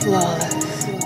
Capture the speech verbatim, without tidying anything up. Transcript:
Flawless.